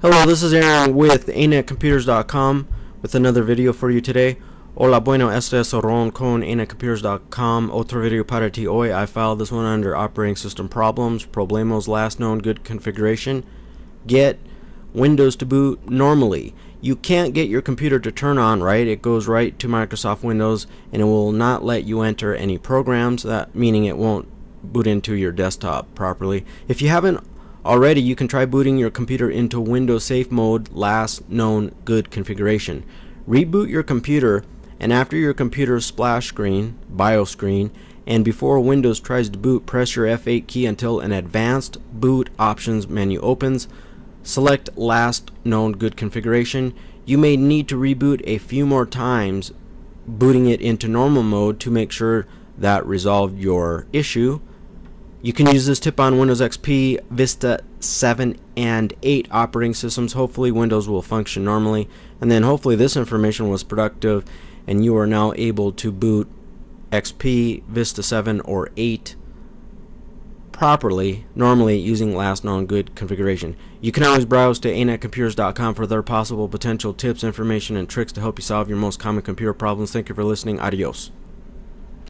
Hello, this is Aaron with anetcomputers.com with another video for you today. Hola, bueno, este es Aaron con anetcomputers.com. Otro video para ti hoy. I filed this one under Operating System Problems, Problemos, Last Known Good Configuration. Get Windows to boot normally. You can't get your computer to turn on, right? It goes right to Microsoft Windows and it will not let you enter any programs, that meaning it won't boot into your desktop properly. If you haven't already, you can try booting your computer into Windows Safe Mode Last Known Good Configuration. Reboot your computer, and after your computer's splash screen, BIOS screen, and before Windows tries to boot, press your F8 key until an Advanced Boot Options menu opens. Select Last Known Good Configuration. You may need to reboot a few more times, booting it into normal mode to make sure that resolved your issue. You can use this tip on Windows XP, Vista 7 and 8 operating systems. Hopefully Windows will function normally, and then hopefully this information was productive and you are now able to boot XP, Vista 7 or 8 properly, normally, using Last Known Good Configuration. You can always browse to anetcomputers.com for other possible potential tips, information and tricks to help you solve your most common computer problems. Thank you for listening. Adios.